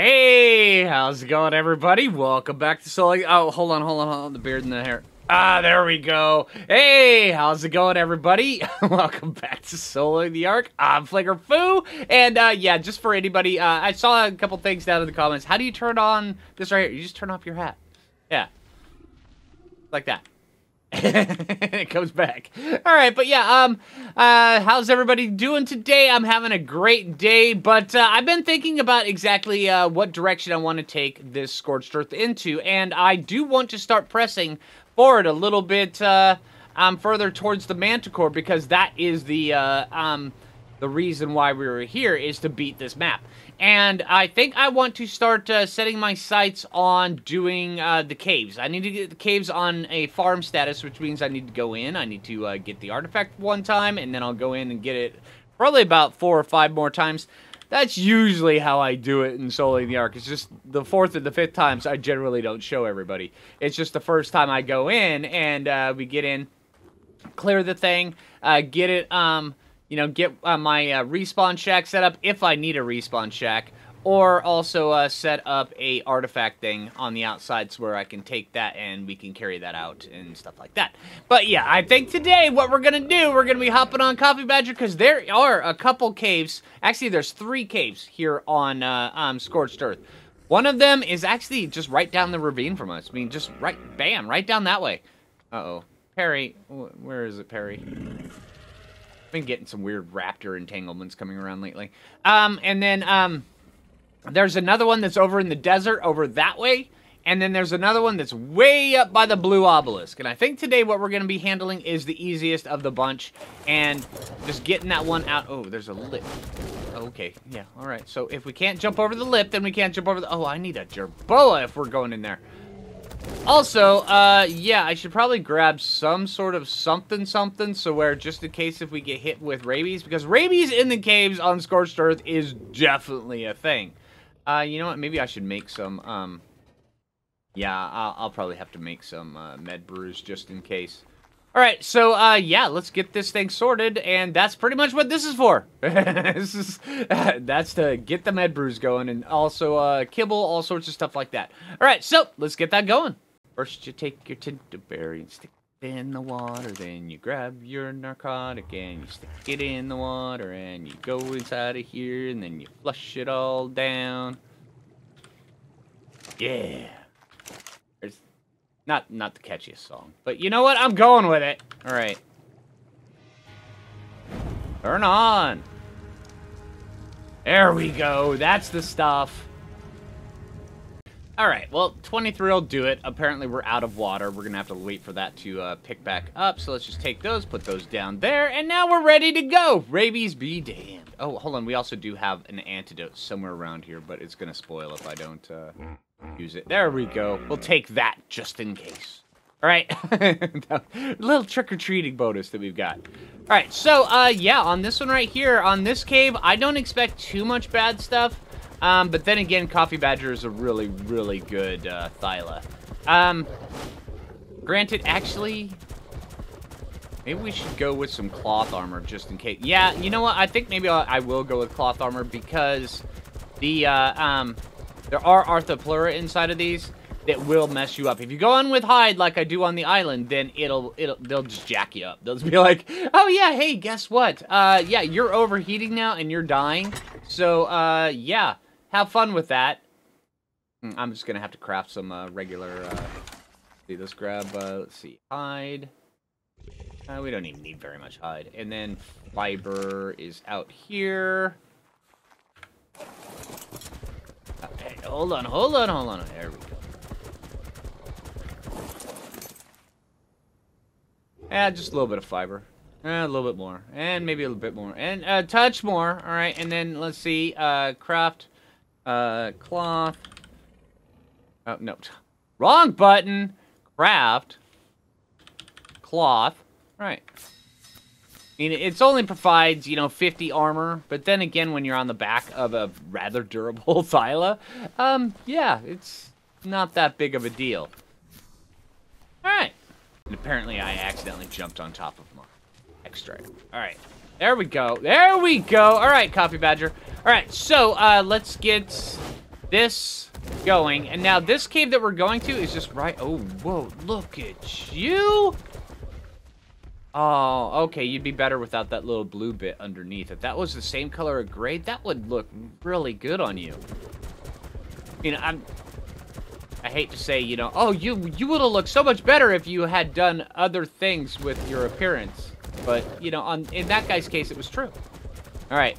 Hey, how's it going, everybody? Welcome back to Soloing. Oh, hold on, the beard and the hair. Ah, there we go. Hey, how's it going, everybody? Welcome back to Soloing the Ark. I'm Phlinger Phoo, and yeah, just for anybody, I saw a couple things down in the comments. How do you turn on this right here? You just turn off your hat. Yeah, like that. It comes back. All right, but yeah, how's everybody doing today? I'm having a great day, but I've been thinking about exactly what direction I want to take this Scorched Earth into, and I do want to start pressing forward a little bit further towards the Manticore, because that is the reason why we were here, is to beat this map. And I think I want to start setting my sights on doing the caves. I need to get the caves on a farm status, which means I need to go in. I need to get the artifact one time, and then I'll go in and get it probably about 4 or 5 more times. That's usually how I do it in Soloing the Ark. It's just the 4th and the 5th times I generally don't show everybody. It's just the first time I go in, and we get in, clear the thing, get it... you know, get my respawn shack set up if I need a respawn shack, or also set up a artifact thing on the outsides where I can take that and we can carry that out and stuff like that. But yeah, I think today what we're gonna do, we're gonna be hopping on Coffee Badger, because there are a couple caves. Actually, there's 3 caves here on Scorched Earth. One of them is actually just right down the ravine from us. I mean, just right, bam, right down that way. Uh-oh. Perry, where is it, Perry? Been getting some weird raptor entanglements coming around lately. And then there's another one that's over in the desert over that way, and then there's another one that's way up by the blue obelisk. And I think today what we're going to be handling is the easiest of the bunch, and just getting that one out. Oh, there's a lip. Okay, yeah, all right. So if we can't jump over the lip, then we can't jump over the... Oh, I need a Gerboa if we're going in there. Also, yeah, I should probably grab some sort of something, so where just in case if we get hit with rabies, because rabies in the caves on Scorched Earth is definitely a thing. You know what, maybe I should make some, yeah, I'll probably have to make some, med brews just in case. Alright, so, yeah, let's get this thing sorted, and that's pretty much what this is for. This is, that's to get the med brews going, and also, kibble, all sorts of stuff like that. Alright, so, let's get that going. First you take your tinderberry and stick it in the water, then you grab your narcotic and you stick it in the water, and you go inside of here, and then you flush it all down. Yeah. Not the catchiest song, but you know what? I'm going with it. All right. Turn on. There we go. That's the stuff. All right. Well, 23 will do it. Apparently, we're out of water. We're going to have to wait for that to pick back up. So let's just take those, put those down there, and now we're ready to go. Rabies be damned. Oh, hold on. We also do have an antidote somewhere around here, but it's going to spoil if I don't... use it. There we go. We'll take that just in case. All right. Little trick-or-treating bonus that we've got. All right. So, yeah, on this one right here, on this cave, I don't expect too much bad stuff. But then again, Coffee Badger is a really, really good Thyla. Granted, actually, maybe we should go with some cloth armor just in case. Yeah, you know what? I think maybe I will go with cloth armor, because the... there are Arthopleura inside of these that will mess you up. If you go on with hide like I do on the island, then they'll just jack you up. They'll just be like, oh yeah, hey, guess what? Yeah, you're overheating now and you're dying. So, yeah, have fun with that. I'm just gonna have to craft some regular. Let's grab. Let's see, hide. We don't even need very much hide. And then fiber is out here. Okay, hold on. There we go. Yeah, just a little bit of fiber. A little bit more. And maybe a little bit more. And a touch more. All right, and then let's see. Craft cloth. Oh, no. Wrong button. Craft cloth. All right. I mean, it's only provides, you know, 50 armor, but then again, when you're on the back of a rather durable Thyla, yeah, it's not that big of a deal. Alright. And apparently I accidentally jumped on top of my extra. Alright. There we go. Alright, Coffee Badger. Alright, so, let's get this going. And now this cave that we're going to is just right... Oh, whoa, look at you! Oh, okay, you'd be better without that little blue bit underneath. If that was the same color of gray, that would look really good on you. You know, I hate to say, you know, oh, you would have looked so much better if you had done other things with your appearance. But, you know, in that guy's case, it was true. All right.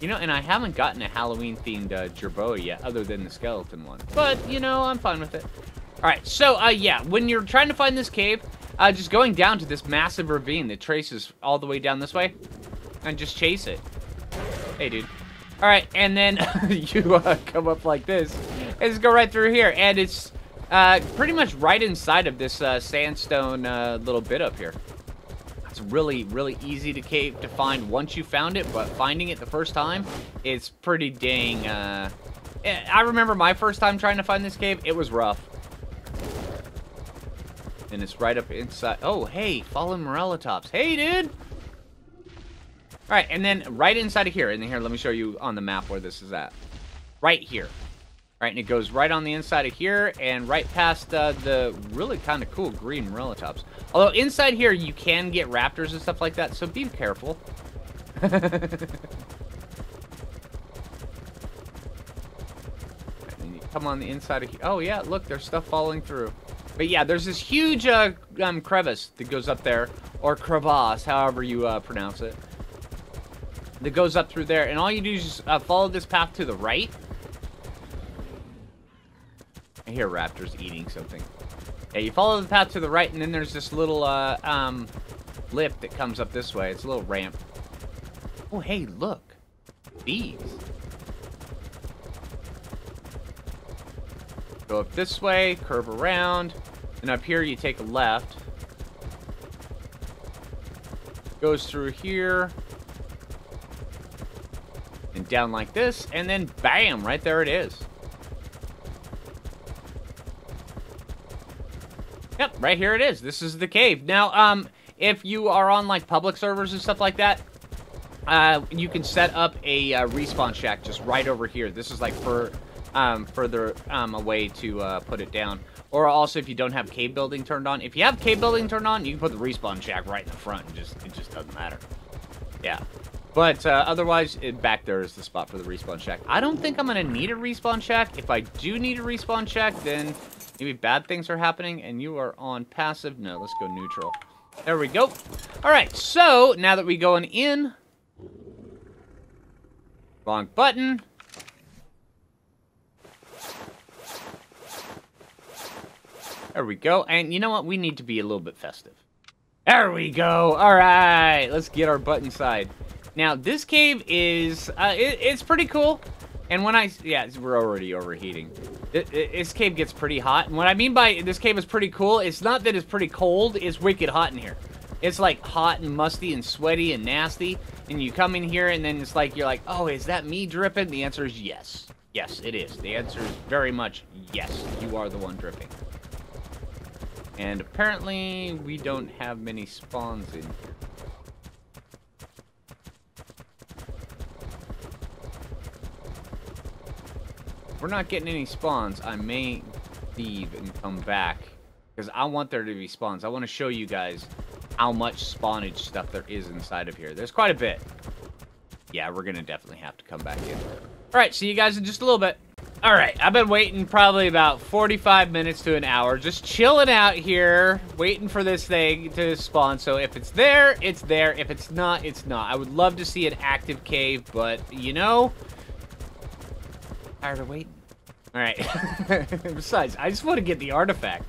You know, and I haven't gotten a Halloween-themed Gerboa yet, other than the skeleton one. But, you know, I'm fine with it. All right, so, yeah, when you're trying to find this cave, just going down to this massive ravine that traces all the way down this way, and just chase it. Hey, dude. All right, and then you come up like this, and just go right through here, and it's pretty much right inside of this sandstone little bit up here. It's really, really easy to cave to find once you found it, but finding it the first time is pretty dang... I remember my first time trying to find this cave, it was rough. And it's right up inside. Oh, hey, follow Morellatops. Hey, dude! Alright, and then right inside of here. And then here, let me show you on the map where this is at. Right here. Alright, and it goes right on the inside of here and right past the really kind of cool green Morellatops. Although, inside here, you can get raptors and stuff like that, so be careful. And you come on the inside of here. Oh, yeah, look, there's stuff falling through. But yeah, there's this huge crevasse that goes up there, or crevasse, however you pronounce it, that goes up through there. And all you do is just follow this path to the right. I hear raptors eating something. Yeah, you follow the path to the right, and then there's this little lip that comes up this way. It's a little ramp. Oh, hey, look. Bees. Go up this way, curve around, and up here you take a left. Goes through here. And down like this, and then bam, right there it is. Yep, right here it is. This is the cave. Now, if you are on, like, public servers and stuff like that, you can set up a respawn shack just right over here. This is, like, for... further away to put it down. Or also, if you don't have cave building turned on. If you have cave building turned on, you can put the respawn shack right in the front. And it just doesn't matter. Yeah. But otherwise, back there is the spot for the respawn shack. I don't think I'm going to need a respawn shack. If I do need a respawn shack, then maybe bad things are happening and you are on passive. No, let's go neutral. There we go. Alright, so now that we're going in. Wrong button. There we go. And you know what? We need to be a little bit festive. There we go. All right. Let's get our butt inside. Now, this cave is... it's pretty cool. And when I... Yeah, we're already overheating. This cave gets pretty hot. And what I mean by this cave is pretty cool, it's not that it's pretty cold. It's wicked hot in here. It's, like, hot and musty and sweaty and nasty. And you come in here and then it's like, you're like, oh, is that me dripping? The answer is yes. Yes, it is. The answer is very much yes. You are the one dripping. And apparently, we don't have many spawns in here. If we're not getting any spawns, I may leave and come back. Because I want there to be spawns. I want to show you guys how much spawnage stuff there is inside of here. There's quite a bit. Yeah, we're going to definitely have to come back in. Alright, see you guys in just a little bit. Alright, I've been waiting probably about 45 minutes to an hour, just chilling out here, waiting for this thing to spawn. So if it's there, it's there. If it's not, it's not. I would love to see an active cave, but, you know, tired of waiting. Alright, besides, I just want to get the artifact.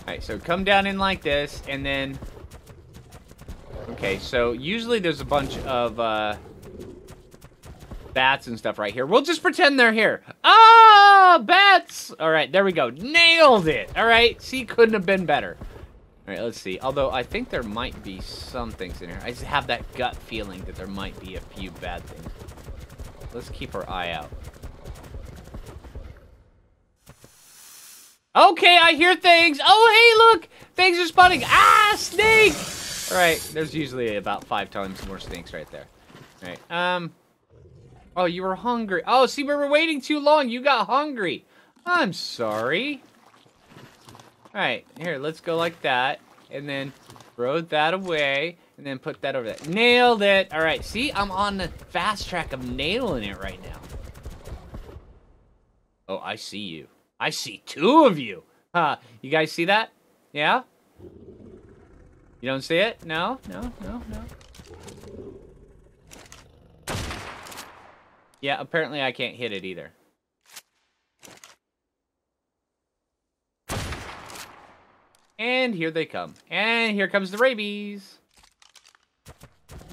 Alright, so come down in like this, and then... Okay, so usually there's a bunch of, bats and stuff right here. We'll just pretend they're here. Ah, bats! All right, there we go. Nailed it. All right, see, couldn't have been better. All right, let's see. Although, I think there might be some things in here. I just have that gut feeling that there might be a few bad things. Let's keep our eye out. Okay, I hear things. Oh, hey, look! Things are spawning. Ah, snake! All right, there's usually about 5 times more snakes right there. All right, Oh, you were hungry. Oh, see, we were waiting too long. You got hungry. I'm sorry. All right, here, let's go like that. And then throw that away. And then put that over there. Nailed it. All right, see, I'm on the fast track of nailing it right now. Oh, I see you. I see two of you. You guys see that? Yeah? You don't see it? No? No? No? No? Yeah, apparently I can't hit it either. And here they come. And here comes the rabies.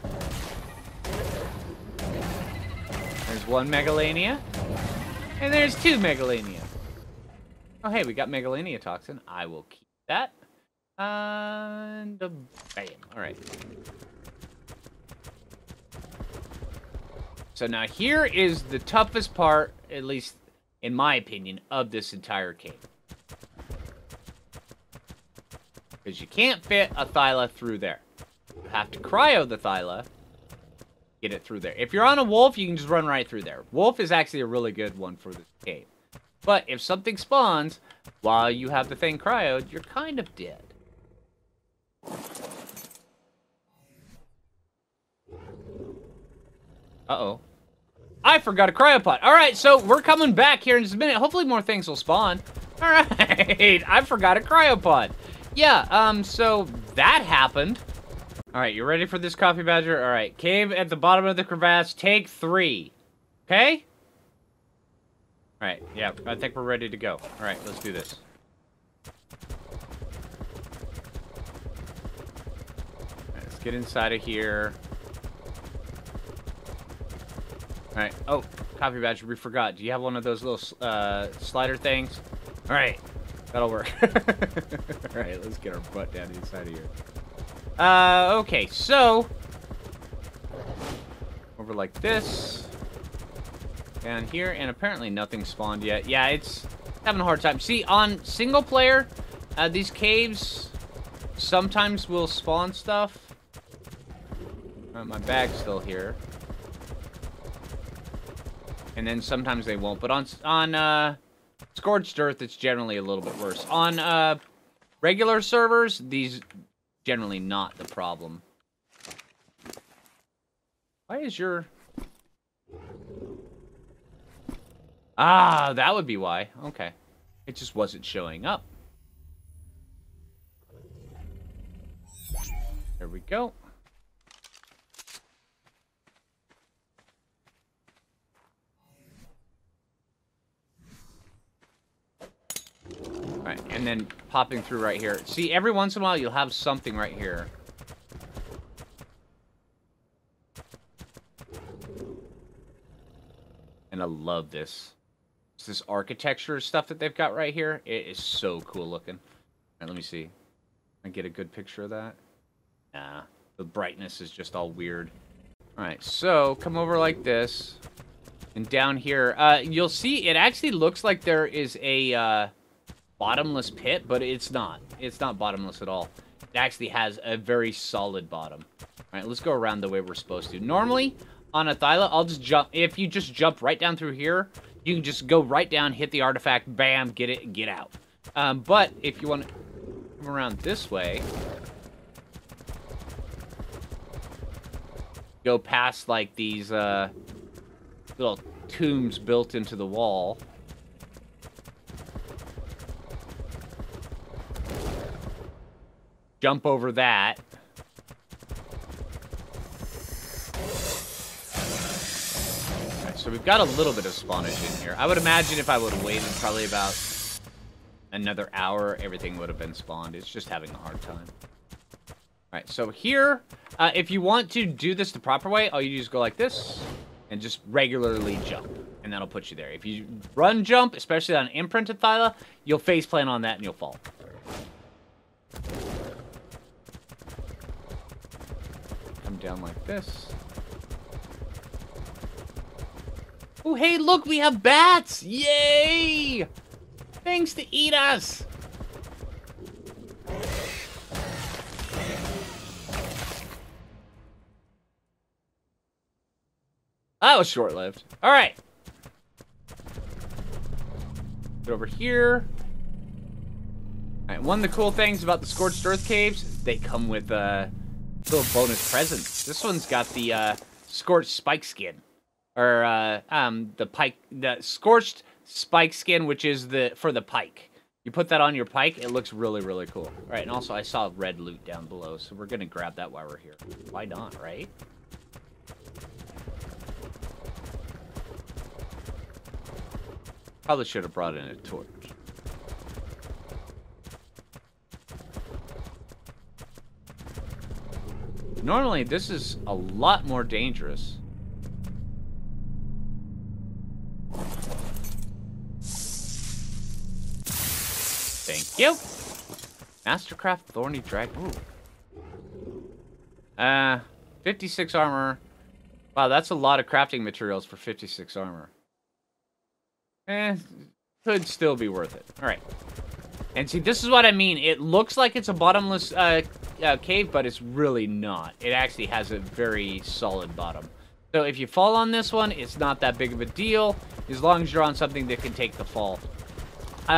There's one Megalania. And there's two Megalania. Oh, hey, we got Megalania Toxin. I will keep that. And bam. All right. So now here is the toughest part, at least in my opinion, of this entire cave. Because you can't fit a Thyla through there. You have to cryo the Thyla, get it through there. If you're on a wolf, you can just run right through there. Wolf is actually a really good one for this cave. But if something spawns while you have the thing cryoed, you're kind of dead. Uh-oh. I forgot a cryopod. All right, so we're coming back here in just a minute. Hopefully more things will spawn. All right, I forgot a cryopod. Yeah, so that happened. All right, you ready for this, Coffee Badger? All right, cave at the bottom of the crevasse, take 3. Okay? All right, yeah, I think we're ready to go. All right, let's do this. All right, let's get inside of here. All right. Oh, Coffee Badger, we forgot. Do you have one of those little slider things? All right, that'll work. All right, let's get our butt down inside of here. Okay, so over like this, down here, and apparently nothing spawned yet. Yeah, it's having a hard time. See, on single player, these caves sometimes will spawn stuff. All right, my bag's still here. And then sometimes they won't. But on Scorched Earth, it's generally a little bit worse. On regular servers, these generally not the problem. Why is your... Ah, that would be why. Okay. It just wasn't showing up. There we go. Right, and then popping through right here. See, every once in a while, you'll have something right here. And I love this. It's this architecture stuff that they've got right here. It is so cool looking. All right, let me see. Can I get a good picture of that? Nah, the brightness is just all weird. All right, so come over like this. And down here, you'll see it actually looks like there is a... bottomless pit, but it's not. It's not bottomless at all. It actually has a very solid bottom. All right, let's go around the way we're supposed to. Normally, on a Thyla, I'll just jump. If you just jump right down through here, you can just go right down, hit the artifact, bam, get it, and get out. But if you want to come around this way, go past, like, these little tombs built into the wall. Jump over that. Right, so we've got a little bit of spawnage in here. I would imagine if I would have waited probably about another hour, everything would have been spawned. It's just having a hard time. Alright, so here, if you want to do this the proper way, all you do is go like this and just regularly jump. And that'll put you there. If you run jump, especially on imprinted Thyla, you'll faceplant on that and you'll fall. Down like this. Oh, hey, look, we have bats! Yay! Things to eat us! That was short-lived. All right. Get over here. All right, one of the cool things about the Scorched Earth caves, they come with little bonus presents. This one's got the scorched spike skin, or the scorched spike skin, which is for the pike. You put that on your pike, it looks really, really cool. All right, and also I saw red loot down below, so we're gonna grab that while we're here. Why not, right? Probably should have brought in a torch. Normally, this is a lot more dangerous. Thank you. Mastercraft Thorny Dragon. Ooh. 56 armor. Wow, that's a lot of crafting materials for 56 armor. Could still be worth it. All right. And see, this is what I mean. It looks like it's a bottomless cave, but it's really not. It actually has a very solid bottom. So if you fall on this one, it's not that big of a deal, as long as you're on something that can take the fall.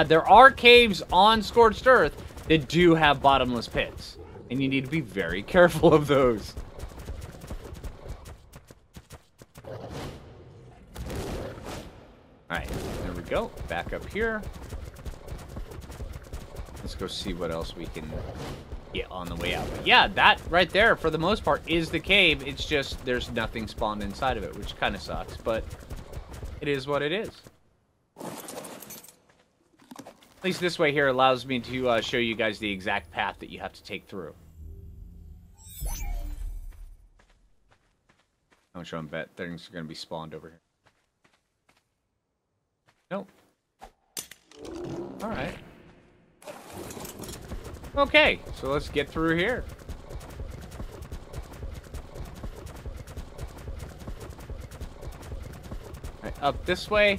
There are caves on Scorched Earth that do have bottomless pits, and you need to be very careful of those. Alright, there we go. Back up here. Let's go see what else we can get on the way out. But yeah, that right there, for the most part, is the cave. It's just there's nothing spawned inside of it, which kind of sucks, but it is what it is. At least this way here allows me to show you guys the exact path that you have to take through. I'm sure things are going to be spawned over here. Nope. Alright. Okay, so let's get through here. Alright, up this way.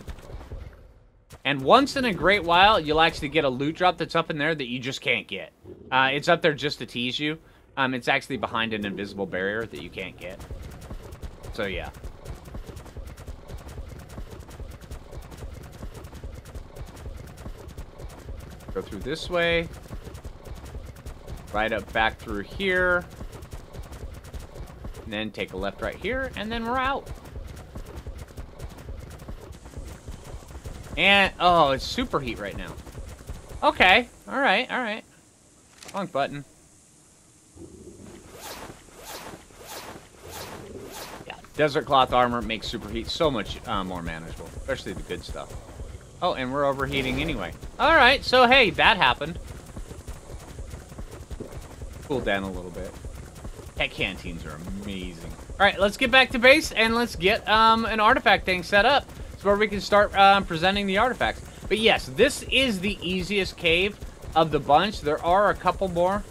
And once in a great while, you'll actually get a loot drop that's up in there that you just can't get. It's up there just to tease you. It's actually behind an invisible barrier that you can't get. So, yeah. Go through this way. Right up back through here. And then take a left right here, and then we're out. And, oh, it's super heat right now. Okay, alright, alright. Wrong button. Yeah, desert cloth armor makes super heat so much more manageable, especially the good stuff. Oh, and we're overheating anyway. Alright, so hey, that happened. Cool down a little bit. Heck, canteens are amazing. Alright, let's get back to base, and let's get an artifact thing set up, where we can start presenting the artifacts. But yes, this is the easiest cave of the bunch. There are a couple more.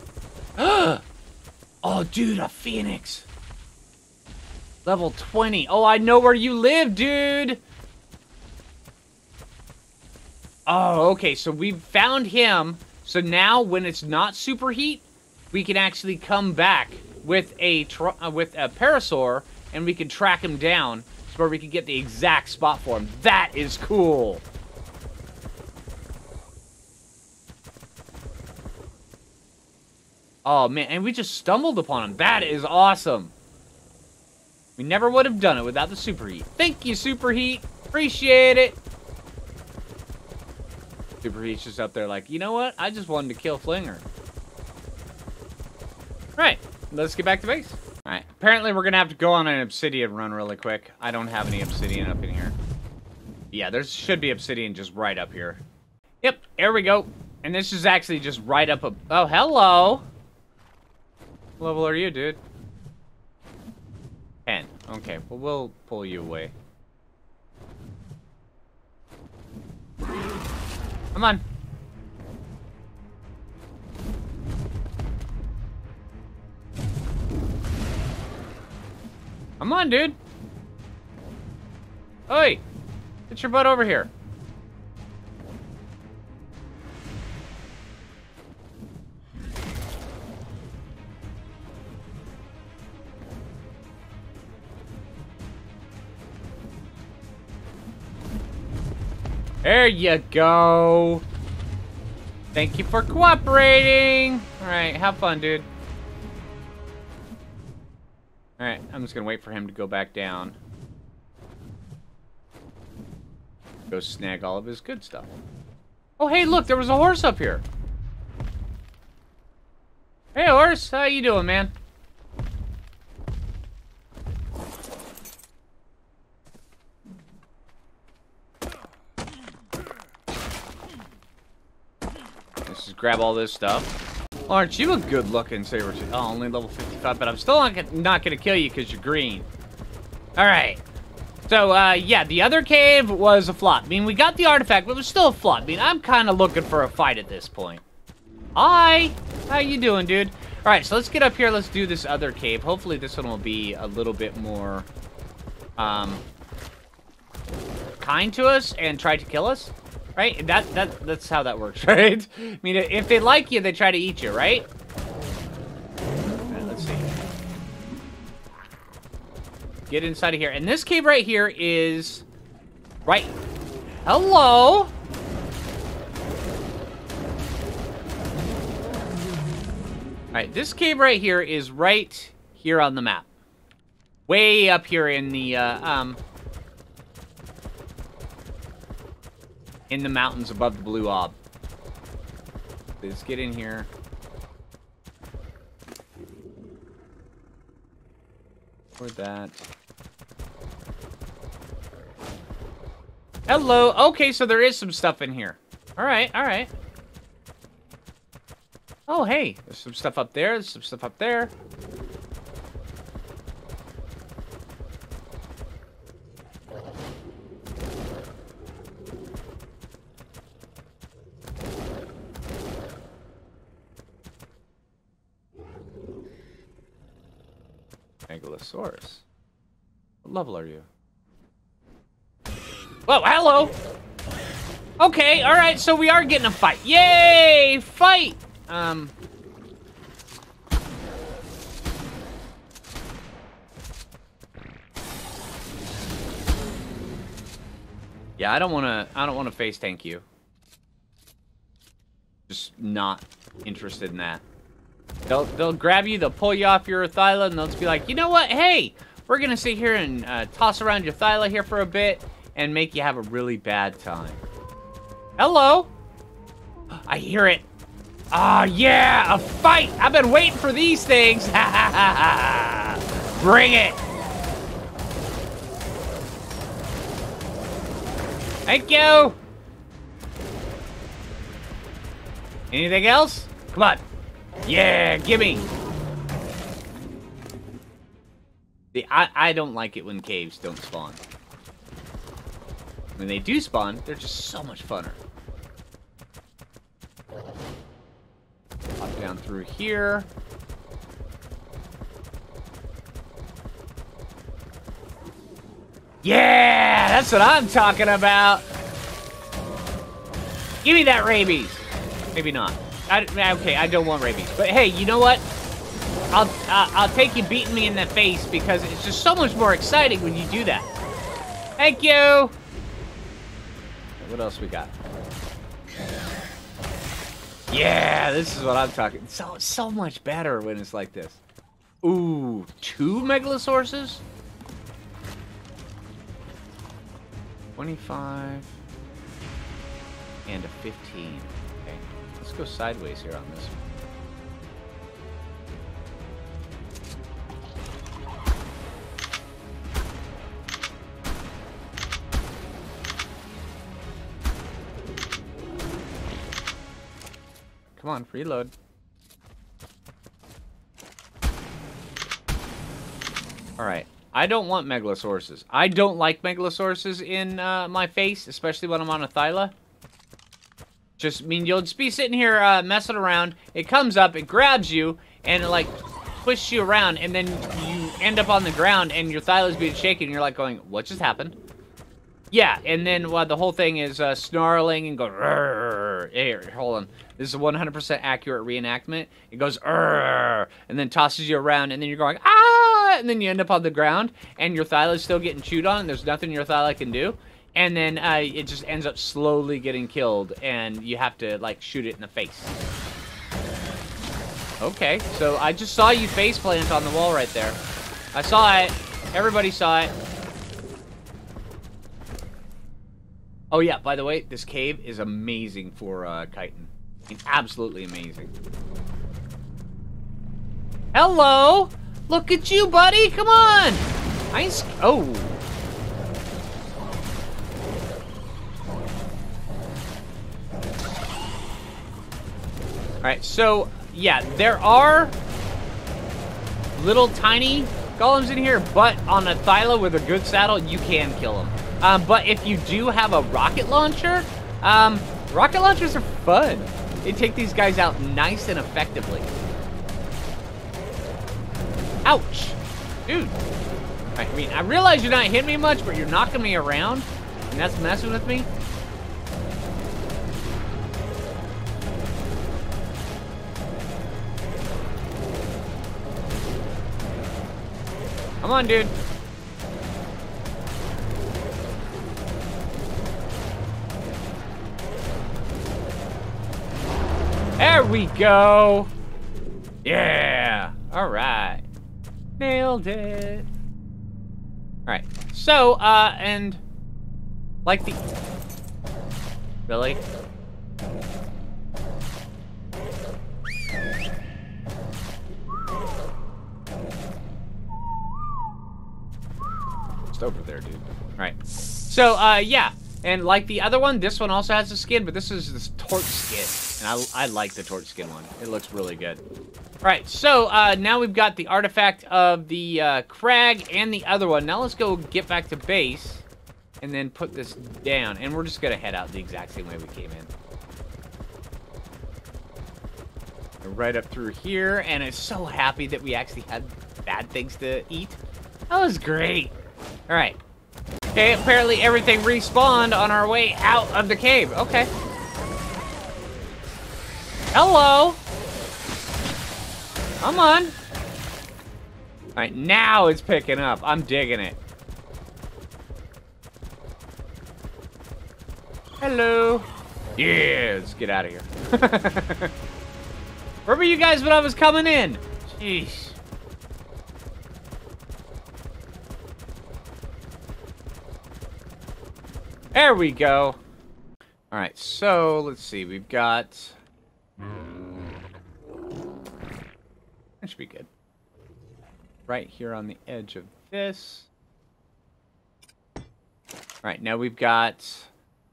Oh, dude, a phoenix. Level 20. Oh, I know where you live, dude. Oh, okay, so we've found him. So now when it's not super heat, we can actually come back with a parasaur, and we can track him down, where we can get the exact spot for him. That is cool. Oh, man. And we just stumbled upon him. That is awesome. We never would have done it without the superheat. Thank you, superheat. Appreciate it. Superheat's just up there like, you know what? I just wanted to kill Phlinger. All right. Let's get back to base. Alright, apparently we're gonna have to go on an obsidian run really quick. I don't have any obsidian up in here. Yeah, there should be obsidian just right up here. Yep, there we go. And this is actually just right up a... Oh, hello! What level are you, dude? 10. Okay, well, we'll pull you away. Come on. Come on, dude. Oi! Get your butt over here. There you go. Thank you for cooperating. Alright, have fun, dude. Alright, I'm just gonna wait for him to go back down. Go snag all of his good stuff. Oh, hey, look, there was a horse up here. Hey, horse, how you doing, man? Let's just grab all this stuff. Aren't you a good-looking saber tooth? Oh, only level 55, but I'm still not gonna kill you because you're green. All right. So, yeah, the other cave was a flop. I mean, we got the artifact, but it was still a flop. I mean, I'm kind of looking for a fight at this point. Hi! How you doing, dude? Alright, so let's get up here. Let's do this other cave. Hopefully this one will be a little bit more, kind to us and try to kill us, right? That's how that works, right? I mean, if they like you, they try to eat you, right? Alright, let's see. Get inside of here. And this cave right here is... Right. Hello? Alright, this cave right here is right here on the map. Way up here in the mountains above the blue orb. Let's get in here. For that. Hello. Okay, so there is some stuff in here. Alright, alright. Oh, hey. There's some stuff up there. There's some stuff up there. Angulosaurus. What level are you? Whoa, hello! Okay, alright, so we are getting a fight. Yay! Fight! Yeah, I don't wanna face tank you. Just not interested in that. They'll grab you, they'll pull you off your Thyla, and they'll just be like, you know what, hey, we're gonna sit here and toss around your Thyla here for a bit and make you have a really bad time. Hello? I hear it. Ah, yeah, a fight! I've been waiting for these things! Ha ha ha! Bring it! Thank you! Anything else? Come on! Yeah, gimme! I don't like it when caves don't spawn. When they do spawn, they're just so much funner. Down through here. Yeah, that's what I'm talking about. Give me that rabies. Maybe not. Okay, I don't want rabies. But hey, you know what? I'll take you beating me in the face because it's just so much more exciting when you do that. Thank you. What else we got? Yeah, this is what I'm talking. So much better when it's like this. Ooh, 2 megalosauruses? 25 and a 15. Okay, let's go sideways here on this one. Come on, reload. Alright. I don't want megalosauruses. I don't like megalosauruses in my face, especially when I'm on a Thyla. Just, I mean, you'll just be sitting here messing around. It comes up, it grabs you, and it, like, pushes you around, and then you end up on the ground, and your Thyla's being shaken, and you're like going, what just happened? Yeah, and then the whole thing is snarling and going, rrr, here, hold on. This is a 100% accurate reenactment. It goes, rrr, and then tosses you around, and then you're going, ah, and then you end up on the ground, and your Thyla's still getting chewed on, and there's nothing your Thyla can do. And then it just ends up slowly getting killed, and you have to, like, shoot it in the face. Okay, so I just saw you faceplant on the wall right there. I saw it. Everybody saw it. Oh, yeah, by the way, this cave is amazing for chitin. It's absolutely amazing. Hello! Look at you, buddy! Come on! Oh! Alright, so, yeah, there are little tiny golems in here, but on a Thyla with a good saddle, you can kill them. But if you do have a rocket launcher, rocket launchers are fun. They take these guys out nice and effectively. Ouch. Dude. I mean, I realize you're not hitting me much, but you're knocking me around, and that's messing with me. Come on, dude. There we go. Yeah. All right. Nailed it. All right. So, and like the really. Over there, dude. Alright. So, yeah. And like the other one, this one also has a skin, but this is this torch skin. And I like the torch skin one. It looks really good. Alright, so, now we've got the artifact of the, crag and the other one. Now let's go get back to base and then put this down. And we're just gonna head out the exact same way we came in. And right up through here, and I'm so happy that we actually had bad things to eat. That was great. Alright. Okay, apparently everything respawned on our way out of the cave. Okay. Hello! Come on! Alright, now it's picking up. I'm digging it. Hello! Yeah, let's get out of here. Where were you guys when I was coming in? Jeez. There we go. All right, so let's see. We've got... That should be good. Right here on the edge of this. All right, now we've got... See,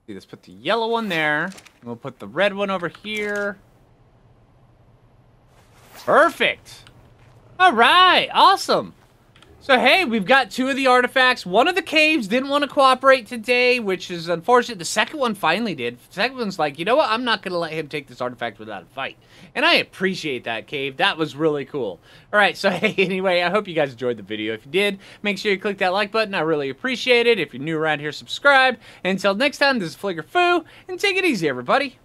let's put the yellow one there. And we'll put the red one over here. Perfect. All right, awesome. So, hey, we've got two of the artifacts. One of the caves didn't want to cooperate today, which is unfortunate. The second one finally did. The second one's like, you know what? I'm not going to let him take this artifact without a fight. And I appreciate that, cave. That was really cool. All right, so, hey, anyway, I hope you guys enjoyed the video. If you did, make sure you click that like button. I really appreciate it. If you're new around here, subscribe. And until next time, this is Phlinger Phoo, and take it easy, everybody.